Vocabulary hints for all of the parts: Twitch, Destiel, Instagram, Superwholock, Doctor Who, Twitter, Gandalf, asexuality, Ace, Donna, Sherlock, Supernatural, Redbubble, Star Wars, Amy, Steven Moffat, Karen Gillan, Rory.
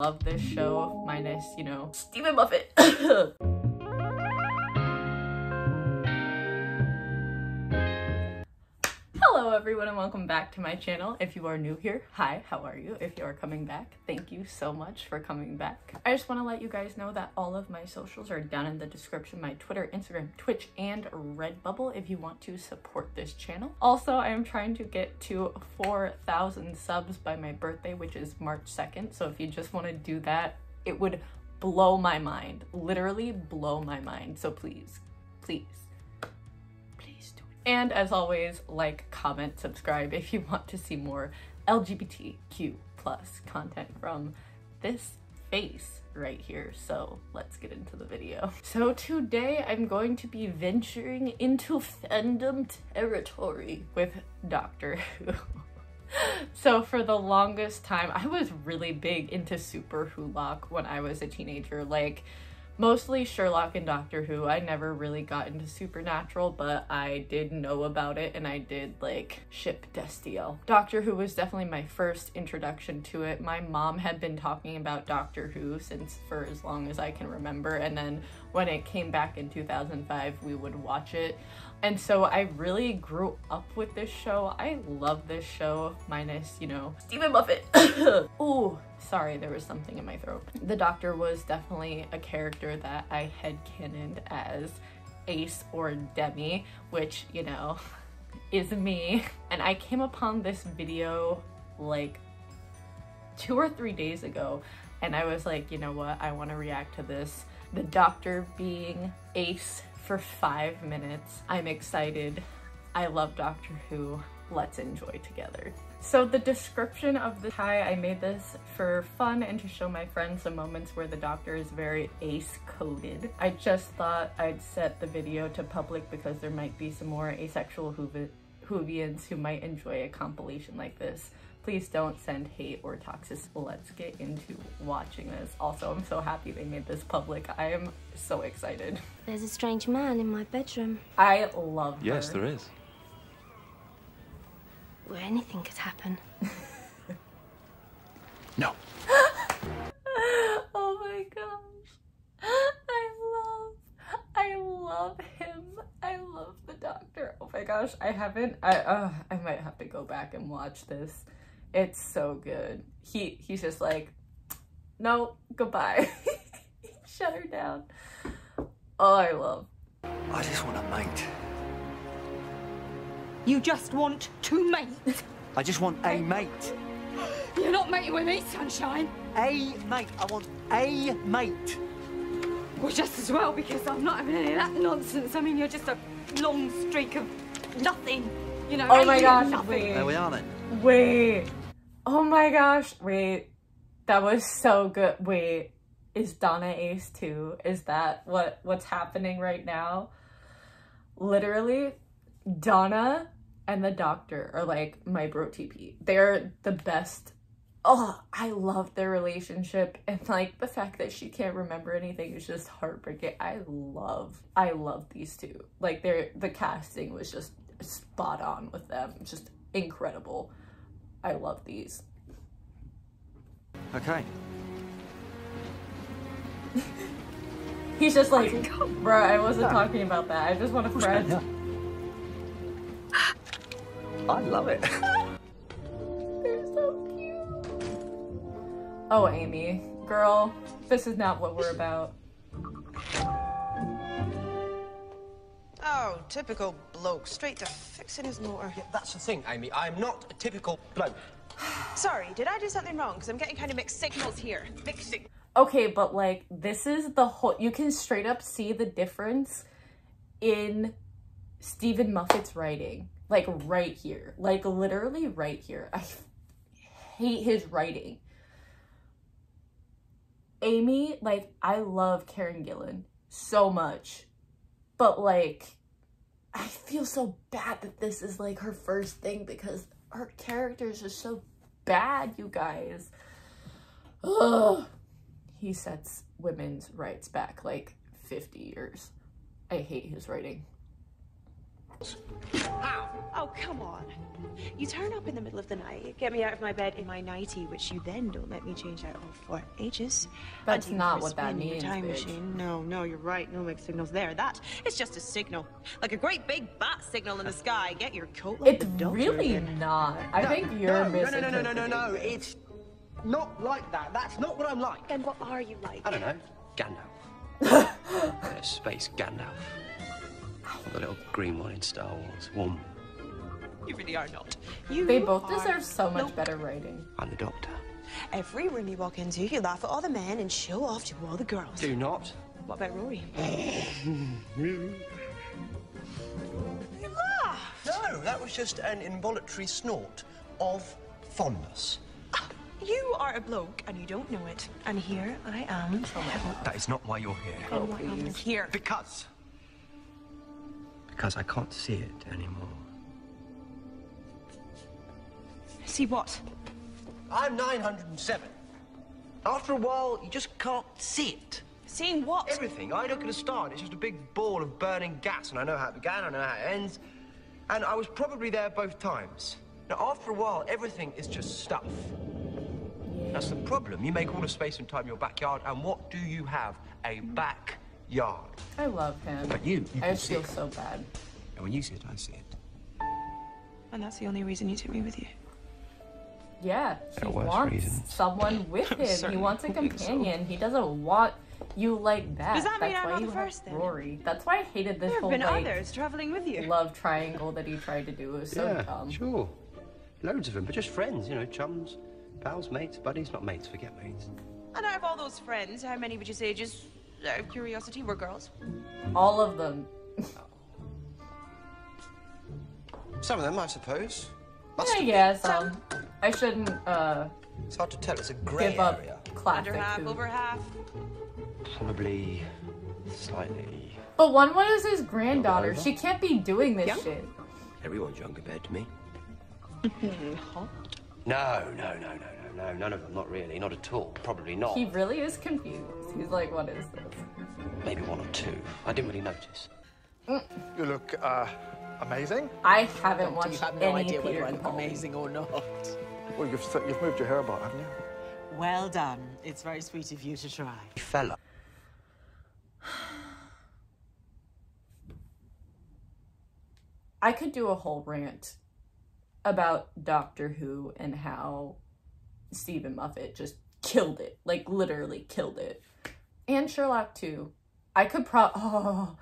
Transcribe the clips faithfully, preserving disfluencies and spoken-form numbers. Love this show, minus, you know, Steven Moffat. Hello everyone and welcome back to my channel. If you are new here, hi, how are you? If you are coming back, thank you so much for coming back. I just want to let you guys know that all of my socials are down in the description, my Twitter, Instagram, Twitch, and Redbubble if you want to support this channel. Also, I am trying to get to four thousand subs by my birthday, which is March second, so if you just want to do that, it would blow my mind. Literally blow my mind, so please, please. And as always, like, comment, subscribe if you want to see more L G B T Q plus content from this face right here. So let's get into the video. So today I'm going to be venturing into fandom territory with Doctor Who. So for the longest time, I was really big into Superwholock when I was a teenager. Like, mostly Sherlock and Doctor Who. I never really got into Supernatural, but I did know about it and I did, like, ship Destiel. Doctor Who was definitely my first introduction to it. My mom had been talking about Doctor Who since for as long as I can remember, and then when it came back in two thousand five, we would watch it. And so I really grew up with this show. I love this show, minus, you know, Steven Moffat. Ooh, sorry, there was something in my throat. The Doctor was definitely a character that I headcanoned as Ace or Demi, which, you know, is me. And I came upon this video like two or three days ago, and I was like, you know what, I want to react to this. The Doctor being Ace for five minutes. I'm excited. I love Doctor Who. Let's enjoy together. So the description of the tie, I made this for fun and to show my friends some moments where the Doctor is very ace-coded. I just thought I'd set the video to public because there might be some more asexual Whovians who might enjoy a compilation like this. Please don't send hate or toxicity. Let's get into watching this. Also, I'm so happy they made this public. I am so excited. There's a strange man in my bedroom. I love her. Yes, there is. Where anything could happen. No. Oh my gosh. I love, I love him. I love the Doctor. Oh my gosh, I haven't, I, uh, I might have to go back and watch this. It's so good. He, he's just like, no, goodbye. Shut her down. Oh, I love. I just want a mate. You just want to mate. I just want a mate. You're not mating with me, sunshine. A mate. I want a mate. Well, just as well, because I'm not having any of that nonsense. I mean, you're just a long streak of nothing. You know, oh my gosh, nothing. Wait. There we are then. Wait. Oh my gosh, wait. That was so good. Wait. Is Donna Ace too? Is that what what's happening right now? Literally, Donna and the Doctor are like my bro T P. They're the best. Oh, I love their relationship, and like the fact that she can't remember anything is just heartbreaking. I love, I love these two. Like, they're, the casting was just spot on with them. Just incredible. I love these. Okay. He's just like, bro, I wasn't talking about that. I just want a friend. I love it. They're so cute. Oh, Amy. Girl, this is not what we're about. Oh, typical bloke. Straight to fixing his motor. Yeah, that's the thing, Amy. I'm not a typical bloke. Sorry, did I do something wrong? Because I'm getting kind of mixed signals here. Mixed signals. Okay, but like, this is the whole... You can straight up see the difference in Steven Moffat's writing. Like, right here. Like, literally right here. I hate his writing. Amy, like, I love Karen Gillan so much. But, like, I feel so bad that this is, like, her first thing because her characters are so bad, you guys. Ugh. He sets women's rights back, like, fifty years. I hate his writing. How? Oh, come on. You turn up in the middle of the night, get me out of my bed in my nightie, which you then don't let me change out of for ages. That's not what that means, time machine. No, no, you're right. No mixed signals there. That is just a signal. Like a great big bat signal in the sky. Get your coat like the Doctor. It's really not. I think you're missing. No, no, no, no, no, no. It's not like that. That's not what I'm like. Then what are you like? I don't know. Gandalf. uh, space Gandalf. The little green one in Star Wars. Warm. You really are not. You they both deserve so much nope. better writing. I'm the Doctor. Every room you walk into, you laugh at all the men and show off to all the girls. Do not. What about Rory? You laughed. No, that was just an involuntary snort of fondness. Ah, you are a bloke and you don't know it. And here I am. Oh, that is not why you're here. Oh, why I'm here. Because. Because I can't see it anymore. See what? I'm nine hundred and seven. After a while, you just can't see it. Seeing what? Everything. I look at a star, and it's just a big ball of burning gas, and I know how it began, I know how it ends. And I was probably there both times. Now, after a while, everything is just stuff. That's the problem. You make all the space and time your backyard, and what do you have? A backyard. I love him. But you, you I feel so bad. And when you see it, I see it. And that's the only reason you took me with you. Yeah, he wants reasons. someone with him. He wants a companion. So. He doesn't want you like that. Does that That's mean I'm not the first then? Rory. That's why I hated this there whole have been like, others traveling with you. Love triangle that he tried to do. It was so yeah, dumb. Sure. Loads of them, but just friends, you know, chums, pals, mates, buddies, not mates, forget mates. And out of all those friends, how many would you say just out of curiosity were girls? All of them. Some of them, I suppose. Must I guess um, I shouldn't. Uh, it's hard to tell. It's a grey give up area. Classic under half, food. Over half. Probably slightly. But one one is his granddaughter. She can't be doing this Young? shit. Everyone's young compared to me. Hot? No, no, no, no, no, no. None of them. Not really. Not at all. Probably not. He really is confused. He's like, what is this? Maybe one or two. I didn't really notice. Mm. You look. Uh... Amazing? I haven't Doctor, watched you have no any idea whether I'm amazing or not. Well, you've, you've moved your hair about, haven't you? Well done. It's very sweet of you to try. Fella. I could do a whole rant about Doctor Who and how Steven Moffat just killed it. Like, literally killed it. And Sherlock, too. I could pro- Oh...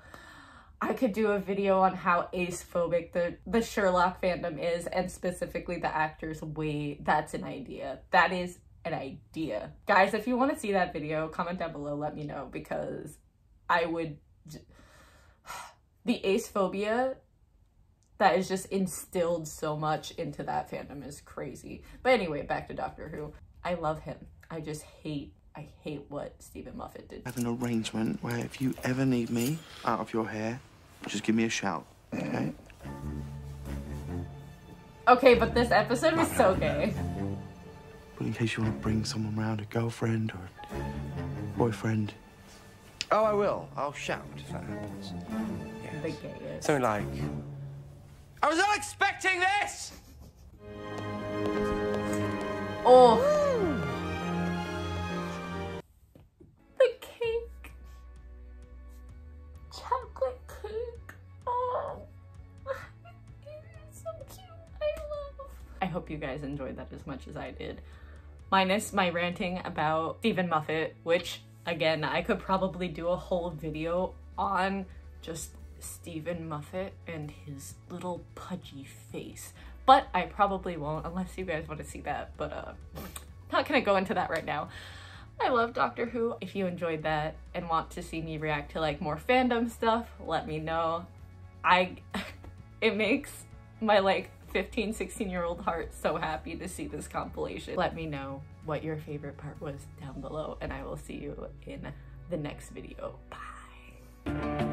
I could do a video on how acephobic the, the Sherlock fandom is, and specifically the actors. Wait, that's an idea. That is an idea. Guys, if you want to see that video, comment down below, let me know, because I would... The acephobia that is just instilled so much into that fandom is crazy. But anyway, back to Doctor Who. I love him. I just hate... I hate what Steven Moffat did. I have an arrangement where if you ever need me out of your hair, just give me a shout, okay? Okay, but this episode was so gay. But in case you want to bring someone round, a girlfriend or a boyfriend. Oh, I will. I'll shout if that happens. Yes. The gayest. Something like, I was not expecting this! Oh. The cake. Chocolate cake. Oh. So cute. I love. I hope you guys enjoyed that as much as I did. Minus my ranting about Steven Moffat, which, again, I could probably do a whole video on just Steven Moffat and his little pudgy face. But I probably won't unless you guys want to see that. But uh, not gonna go into that right now. I love Doctor Who. If you enjoyed that and want to see me react to like more fandom stuff, let me know. I, it makes my like fifteen, sixteen year old heart so happy to see this compilation. Let me know what your favorite part was down below, and I will see you in the next video. Bye.